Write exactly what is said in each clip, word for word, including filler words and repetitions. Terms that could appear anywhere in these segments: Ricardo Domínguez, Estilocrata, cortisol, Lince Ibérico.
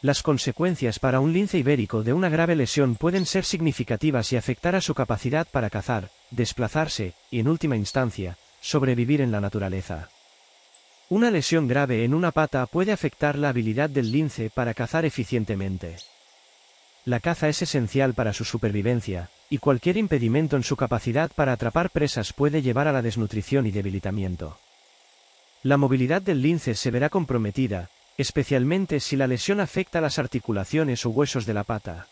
Las consecuencias para un lince ibérico de una grave lesión pueden ser significativas y afectar a su capacidad para cazar, desplazarse, y en última instancia, sobrevivir en la naturaleza. Una lesión grave en una pata puede afectar la habilidad del lince para cazar eficientemente. La caza es esencial para su supervivencia, y cualquier impedimento en su capacidad para atrapar presas puede llevar a la desnutrición y debilitamiento. La movilidad del lince se verá comprometida, especialmente si la lesión afecta las articulaciones o huesos de la pata.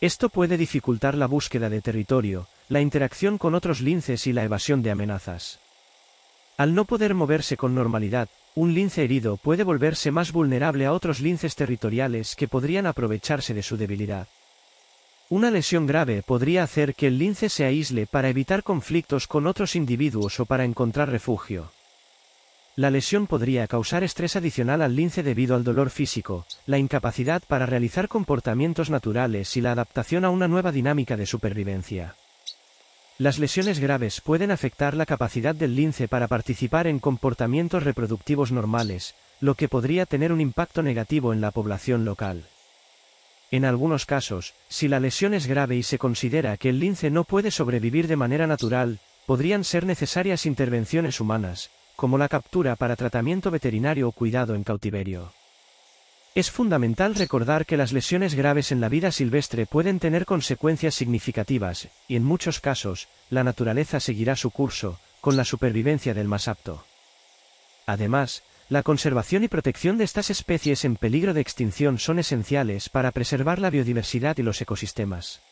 Esto puede dificultar la búsqueda de territorio, la interacción con otros linces y la evasión de amenazas. Al no poder moverse con normalidad, un lince herido puede volverse más vulnerable a otros linces territoriales que podrían aprovecharse de su debilidad. Una lesión grave podría hacer que el lince se aísle para evitar conflictos con otros individuos o para encontrar refugio. La lesión podría causar estrés adicional al lince debido al dolor físico, la incapacidad para realizar comportamientos naturales y la adaptación a una nueva dinámica de supervivencia. Las lesiones graves pueden afectar la capacidad del lince para participar en comportamientos reproductivos normales, lo que podría tener un impacto negativo en la población local. En algunos casos, si la lesión es grave y se considera que el lince no puede sobrevivir de manera natural, podrían ser necesarias intervenciones humanas, como la captura para tratamiento veterinario o cuidado en cautiverio. Es fundamental recordar que las lesiones graves en la vida silvestre pueden tener consecuencias significativas, y en muchos casos, la naturaleza seguirá su curso, con la supervivencia del más apto. Además, la conservación y protección de estas especies en peligro de extinción son esenciales para preservar la biodiversidad y los ecosistemas.